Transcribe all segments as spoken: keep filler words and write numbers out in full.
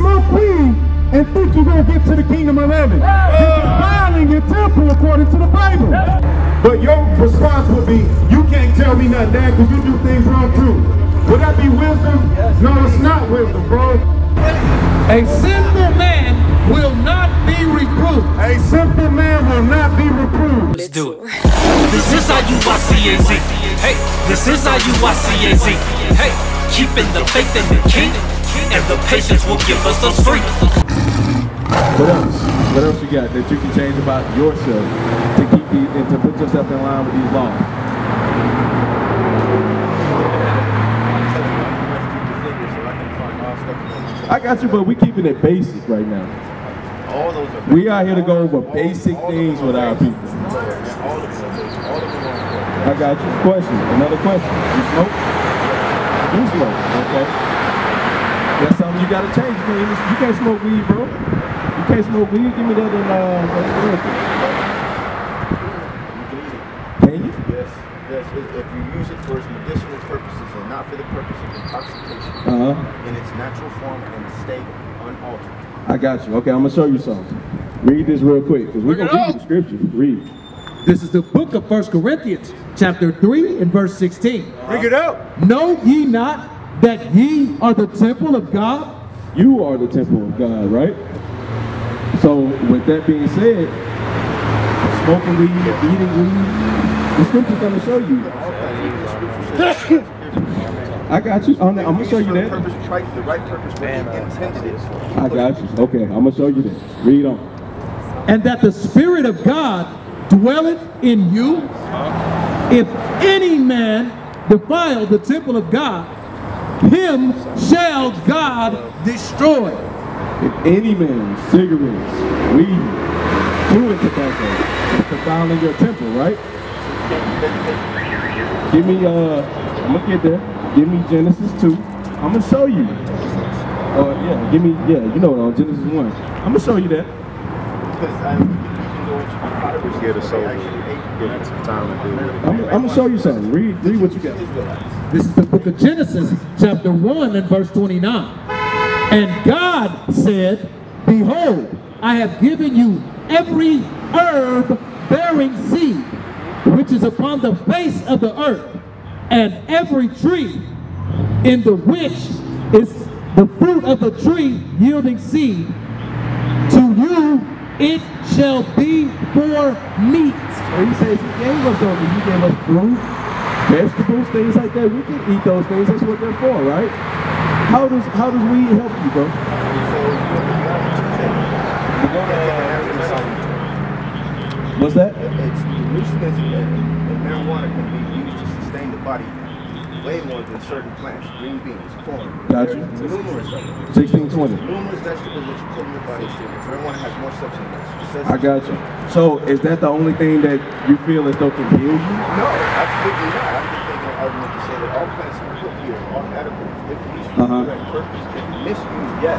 my queen and think you're going to get to the kingdom of heaven. You're defiling your temple according to the Bible. But your response would be, you can't tell me nothing, Dad, because you do things wrong too. Would that be wisdom? No, it's not wisdom, bro. A sinful man will not be reproved. A sinful man will not be reproved. Let's do it. This is how you watch C A Z. Hey, this is how you watch C A Z. Hey, keeping the faith in the kingdom, and the patience will give us a free. What else? What else you got that you can change about yourself to keep the, and to put yourself in line with these laws? I got you, but we're keeping it basic right now. All those are we are here to go over basic all, all things with our people. I got you. Question. Another question. You smoke? You smoke. Okay. That's something you got to change. You can't smoke weed, bro. You can't smoke weed. Give me that in uh, can you? Yes. Yes. If you use it for its medicinal purposes and not for the purpose of intoxication, uh-huh. in its natural form and state, unaltered. I got you. Okay, I'm going to show you something. Read this real quick, because we're going to read the scripture. Read. This is the book of First Corinthians, chapter three and verse sixteen. Uh-huh. Bring it up. Know ye not that ye are the temple of God? You are the temple of God, right? So, with that being said, smoking weed, eating weed, the scripture's going to show you. I got you. I'm, I'm going to show you that. Purpose, right, the right purpose, man, I got you. Okay, I'm going to show you that. Read on. And that the Spirit of God dwelleth in you. If any man defile the temple of God, him shall God destroy. If any man, cigarettes, weed, chewing tobacco, is defiling your temple, right? Give me, uh, I'm going to get there. Give me Genesis two. I'm going to show you. Oh, uh, yeah, give me, yeah, you know what, on Genesis one. I'm going to show you that. I'm, I'm going to show you something. Read, read what you got. This is the book of Genesis, chapter one and verse twenty-nine. And God said, behold, I have given you every herb bearing seed, which is upon the face of the earth, and every tree in the which is the fruit of the tree yielding seed, to you it shall be for meat. So he says he gave us those, he gave us fruit, vegetables, things like that. We can eat those things, that's what they're for, right? How does how does weed help you, bro? What's that? It's nuisance and marijuana can be used to sustain the body way more than certain plants, green beans, corn. Got you. Numerous sixteen twenty. Numerous vegetables that you put in your body. Marijuana has more substance. I got you. So is that the only thing that you feel as though can heal you? No, absolutely not. I can think of an argument to say that all plants can help you, all edibles, if used for the correct purpose, if misused, yes.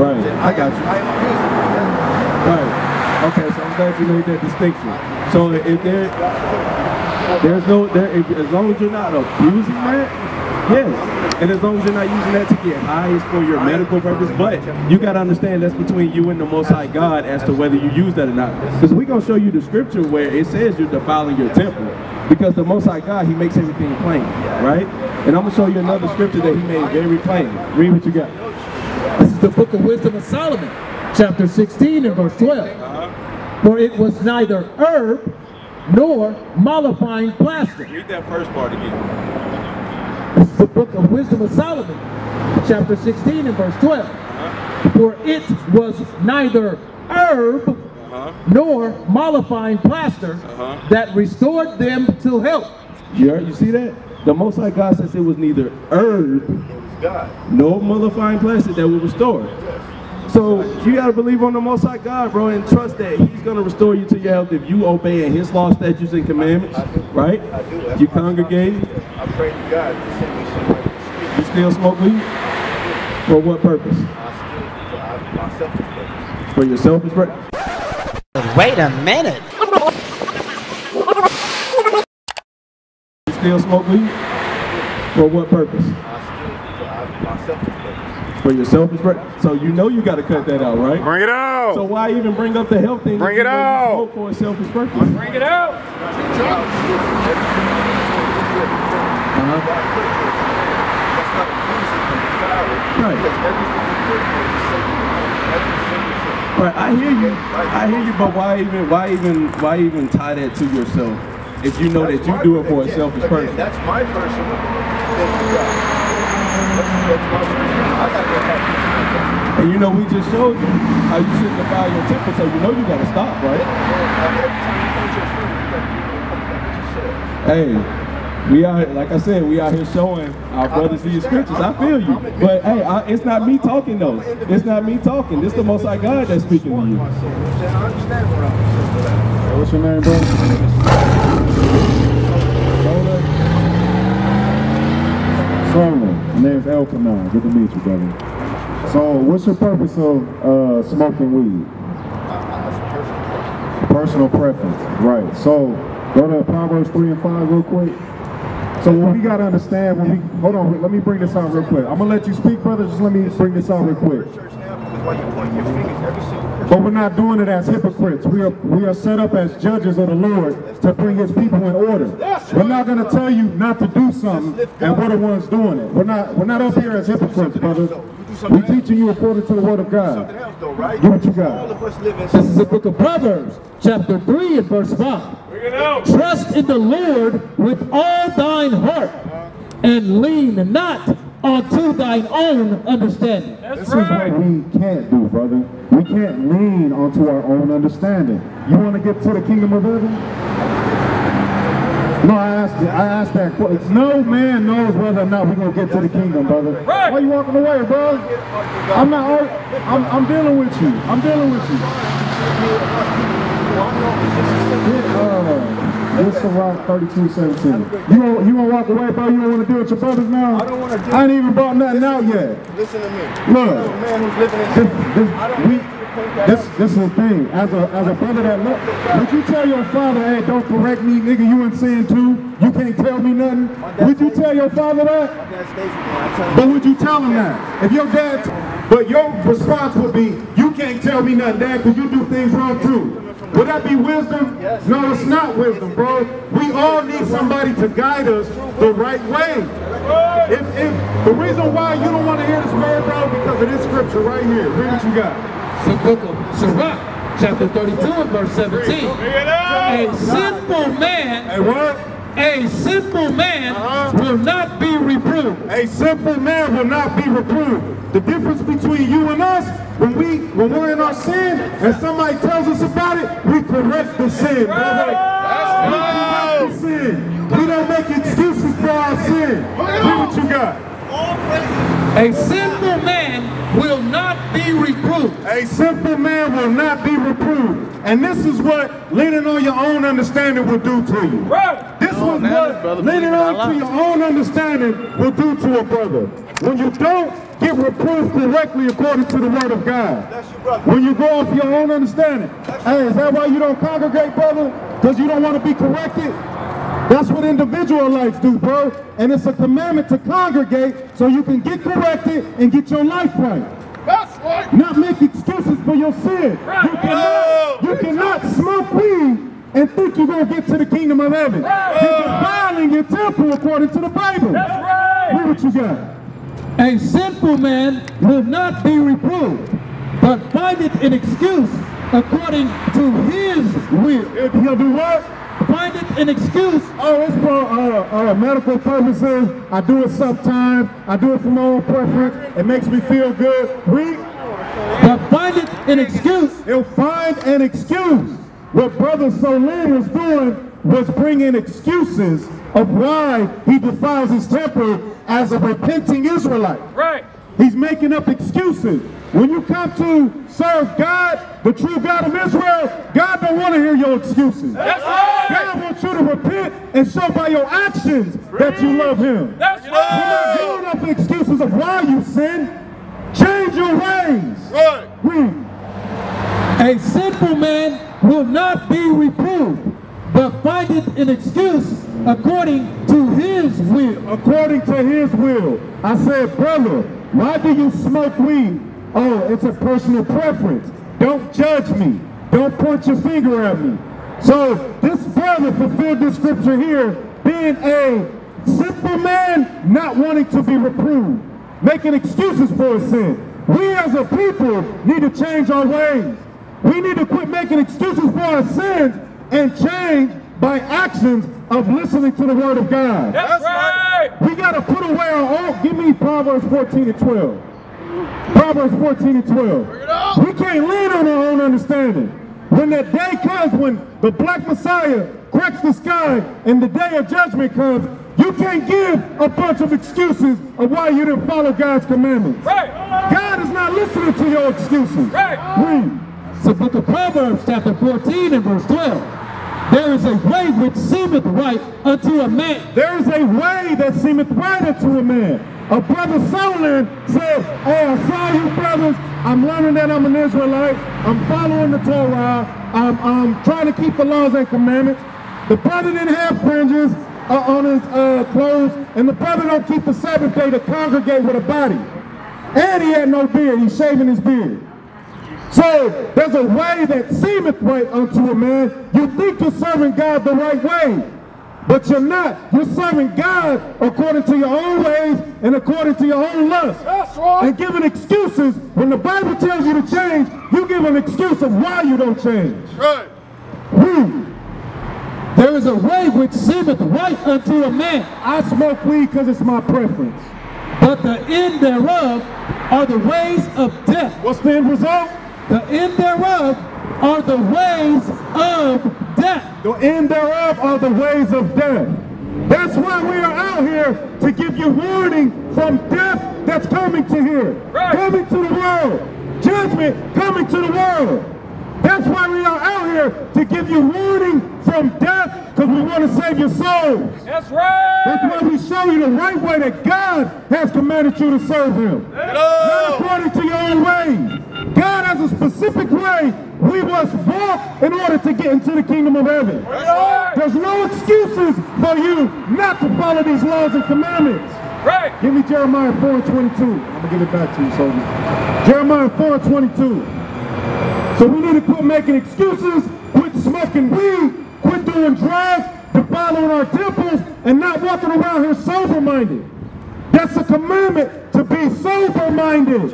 Right. Then I, I got am, you. I am using that. Right. Okay, so I'm glad you made that distinction. So if there. There's no, there, if, as long as you're not abusing that, yes. And as long as you're not using that to get high for your medical purpose, but you got to understand that's between you and the Most High God as to whether you use that or not. Because we're going to show you the scripture where it says you're defiling your temple. Because the Most High God, He makes everything plain, right? And I'm going to show you another scripture that He made very plain. Read what you got. This is the book of Wisdom of Solomon, chapter sixteen and verse twelve. Uh-huh. For it was neither herb nor mollifying plastic. Read that first part again. This is the book of Wisdom of Solomon, chapter sixteen and verse twelve. Uh-huh. For it was neither herb uh-huh. nor mollifying plaster uh-huh. that restored them to health. You, heard, you see that? The Most High God says it was neither herb nor mollifying plastic that would restore. Yes. So you got to believe on the Most High God, bro, and trust that He's going to restore you to your health if you obey in His law, statutes, and commandments, I, I do, right? I do. That's you congregate. I pray to God to send me somewhere to speak. You still smoke weed? For what purpose? I still, for myself. For your selfish purpose? Wait a minute. You still smoke weed? For what purpose? I still, for myself. for your selfish purpose. So you know you got to cut that out, right? Bring it out. So why even bring up the health thing? Bring it out. For a selfish purpose. Bring it out. Uh-huh. Right. Right. I hear you. I hear you. But why even? Why even? Why even tie that to yourself if you know that's that you do it for again, a selfish purpose? That's my personal. And you know, we just showed you how you shouldn't defile your temple, so you know you gotta stop, right? Hey, we are, like I said, we out here showing our brothers these scriptures. I feel you, but hey, I, it's not me talking though. It's not me talking. This the Most High God that's speaking to you. What's your name, bro? Solomon. My name's Elkanon. Good to meet you, brother. So, what's your purpose of uh, smoking weed? Personal preference. Right. So, go to Proverbs three and five real quick. So, what we got to understand when we... Hold on, let me bring this out real quick. I'm going to let you speak, brother. Just let me bring this out real quick. But we're not doing it as hypocrites. We are, we are set up as judges of the Lord to bring his people in order. We're not going to tell you not to do something and we're the ones doing it. We're not, we're not up here as hypocrites, brother. We're teaching you according to the word of God. Do what you got. This is the book of Proverbs, chapter three and verse five. Trust in the Lord with all thine heart and lean not unto thine own understanding. That's this right. Is what we can't do, brother. We can't lean onto our own understanding. You want to get to the kingdom of heaven? No, I asked, I asked that question. No man knows whether or not we're going to get to the kingdom, brother. Right. Why are you walking away, bro? I'm not, I'm, I'm dealing with you. I'm dealing with you. Yeah, uh, This is around thirty-two seventeen. You won't, you won't walk away, bro? You don't want to deal with your brothers now? I don't want to deal. I ain't even brought nothing out yet. Listen to me. Look. This, this, this, this is the thing. As a, as a brother that look, would you tell your father, hey, don't correct me, nigga, you in sin too? You can't tell me nothing? Would you tell your father that? But would you tell him that? If your dad, but your response would be, you can't tell me nothing, dad, because you do things wrong too. Would that be wisdom? Yes. No, it's not wisdom, bro. We all need somebody to guide us the right way. If, if the reason why you don't want to hear this word, bro, because of this scripture right here. Read what you got. Sirach, chapter thirty-two and verse seventeen. A sinful man. A what? A simple man uh-huh. will not be reproved. A simple man will not be reproved. The difference between you and us, when, we, when we're in our sin and somebody tells us about it, we correct the sin, brother. That's we correct the sin. We don't make excuses for our sin. Do what you got. A simple man will not be reproved. A simple man will not be reproved. And this is what leaning on your own understanding will do to you. Right. This was what leaning on to your own understanding will do to a brother. When you don't get reproved correctly according to the word of God. That's your brother. When you go off your own understanding. That's hey, is that why you don't congregate, brother? Because you don't want to be corrected? That's what individual lives do, bro. And it's a commandment to congregate so you can get corrected and get your life right. That's right. Not make excuses for your sin. Right. You cannot, you cannot smoke weed and think you're going to get to the kingdom of heaven. Right. You're defiling your temple according to the Bible. That's right. Read what you got. A sinful man will not be reproved, but findeth an excuse according to his will. If he'll do what? Findeth an excuse. Oh, it's for uh, uh, medical purposes. I do it sometimes. I do it for my own preference. It makes me feel good. Read. But findeth an excuse. He'll find an excuse. What Brother Solomon was doing was bringing excuses of why he defiles his temple as a repenting Israelite. Right. He's making up excuses. When you come to serve God, the true God of Israel, God don't want to hear your excuses. That's right. God wants you to repent and show by your actions that you love him. That's right. You're not giving up excuses of why you sin. Change your ways. Right. Read. A sinful man will not be reproved, but findeth an excuse according to his will. According to his will. I said, brother, Why do you smoke weed? Oh, it's a personal preference. Don't judge me. Don't point your finger at me. So this brother fulfilled this scripture here, being a simple man, not wanting to be reproved, making excuses for his sin. We as a people need to change our ways. We need to quit making excuses for our sins and change by actions of listening to the word of God. That's right. We got to put away our own. Give me Proverbs fourteen and twelve. Proverbs fourteen and twelve. We can't lean on our own understanding. When that day comes, when the black Messiah cracks the sky and the day of judgment comes, you can't give a bunch of excuses of why you didn't follow God's commandments. Right. God is not listening to your excuses. Right. Read. It's the book of Proverbs, chapter fourteen and verse twelve. There is a way which seemeth right unto a man. There is a way that seemeth right unto a man. A brother Solomon said, hey, I saw you brothers. I'm learning that I'm an Israelite. I'm following the Torah. I'm, I'm trying to keep the laws and commandments. The brother didn't have fringes uh, on his uh, clothes. And the brother don't keep the Sabbath day to congregate with a body. And he had no beard. He's shaving his beard. So there's a way that seemeth right unto a man. You think you're serving God the right way, but you're not. You're serving God according to your own ways and according to your own lust. That's right. And giving excuses. When the Bible tells you to change, you give an excuse of why you don't change. Right. Woo. There is a way which seemeth right unto a man. I smoke weed because it's my preference. But the end thereof are the ways of death. What's the end result? The end thereof are the ways of death. The end thereof are the ways of death. That's why we are out here, to give you warning from death that's coming to here. Right. Coming to the world. Judgment coming to the world. That's why we are out here, to give you warning from death, because we want to save your souls. That's right. That's why we show you the right way that God has commanded you to serve him. Not according to your own ways. God has a specific way we must walk in order to get into the kingdom of heaven. Right. There's no excuses for you not to follow these laws and commandments. Right. Give me Jeremiah four and twenty-two. I'm going to give it back to you, soldier. Jeremiah four and twenty-two. So we need to quit making excuses, quit smoking weed, quit doing drugs, defiling our temples, and not walking around here sober-minded. That's a commandment, to be sober-minded.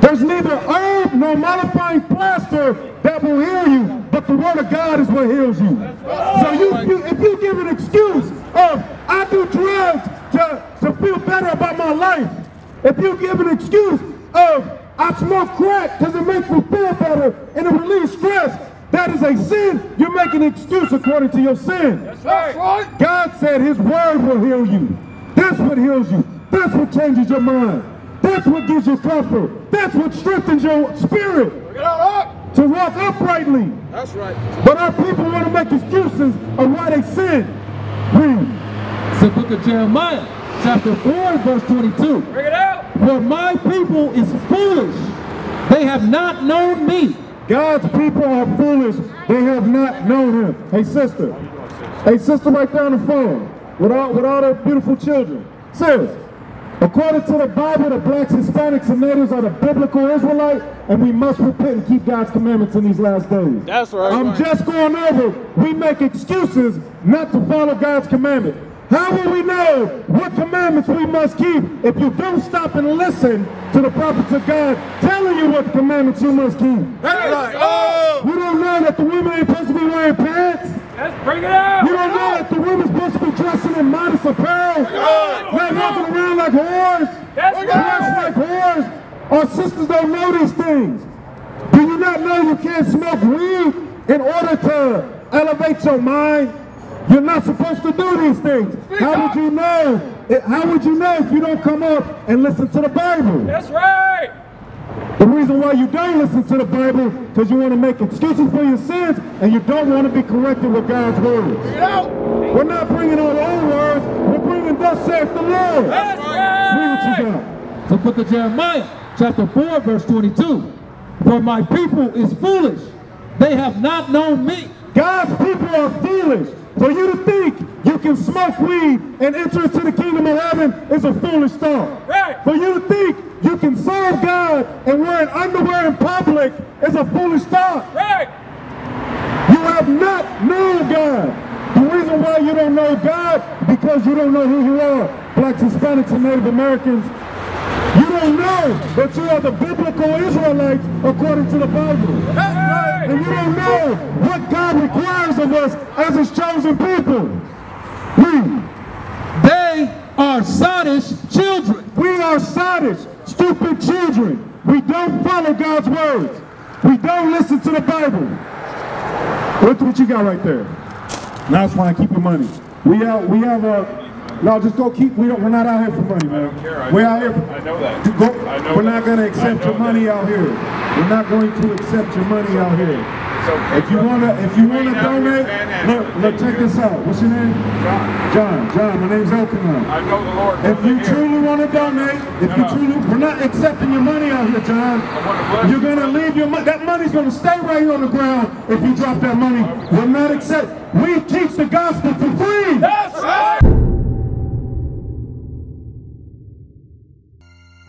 There's neither herb nor modifying plaster that will heal you, but the word of God is what heals you. So you, you, if you give an excuse of, I do drugs to, to feel better about my life, if you give an excuse of, I smoke crack because it makes me feel better and it relieves stress, that is a sin. You're making an excuse according to your sin. That's right. God said his word will heal you. That's what heals you. That's what changes your mind. That's what gives you comfort. That's what strengthens your spirit to walk uprightly. That's right. But our people want to make excuses of why they sin. Read. It's the book of Jeremiah, chapter four, verse twenty-two. Bring it out. For my people is foolish. They have not known me. God's people are foolish. They have not known him. Hey, sister. Hey, sister right there on the phone with all, with all their beautiful children. Seriously. According to the Bible, the blacks, Hispanics, and natives are the biblical Israelite, and we must repent and keep God's commandments in these last days. That's right. I'm right. just going over. We make excuses not to follow God's commandment. How will we know what commandments we must keep if you don't stop and listen to the prophets of God telling you what commandments you must keep? That's right. Oh. You don't know that the women ain't supposed to be wearing pants. Let's bring it out. You don't know that the women's supposed to be dressing in modest apparel. Not walking around like whores. That's dressed like whores. Our sisters don't know these things. Do you not know you can't smoke weed in order to elevate your mind? You're not supposed to do these things. How would you know? How would you know if you don't come up and listen to the Bible? That's right. The reason why you don't listen to the Bible is because you want to make excuses for your sins and you don't want to be corrected with God's words. We're not bringing our own words. We're bringing thus saith the Lord. That's right. Read what you got. The book of Jeremiah, chapter four, verse twenty-two. For my people is foolish. They have not known me. God's people are foolish. For you to think You can smoke weed and enter into the kingdom of heaven is a foolish thought. Hey. For you to think you can serve God and wear an underwear in public is a foolish thought. Hey. You have not known God. The reason why you don't know God, because you don't know who you are. Blacks, Hispanics, and Native Americans, you don't know that you are the biblical Israelites according to the Bible. Hey. And you don't know what God requires of us as his chosen people. We. They are sottish children. We are sottish, stupid children. We don't follow God's words. We don't listen to the Bible. Look what you got right there. Now that's why I keep your money. We out, we have a... No, just go keep, we don't, we're not out here for money, man. I don't care. I we're out here for, I know that. Go, I know we're that. not going to accept your money that. out here. We're not going to accept your money out here. Okay, if you want to if you want to donate, look, look, check this out. What's your name? John. John, John, my name's Elkanon. I know the Lord. If you truly want to donate, if no, you truly, we're not accepting your money out here, John. You're going to leave your money. That money's going to stay right here on the ground if you drop that money. We're not accept. We teach the gospel for free. That's right.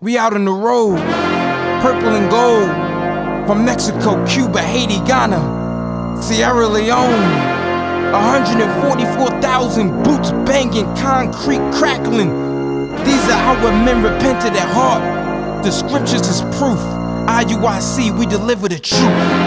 We out on the road, purple and gold, from Mexico, Cuba, Haiti, Ghana, Sierra Leone. one hundred forty-four thousand boots banging, concrete crackling. These are how our men repented at heart. The scriptures is proof. I U I C, we deliver the truth.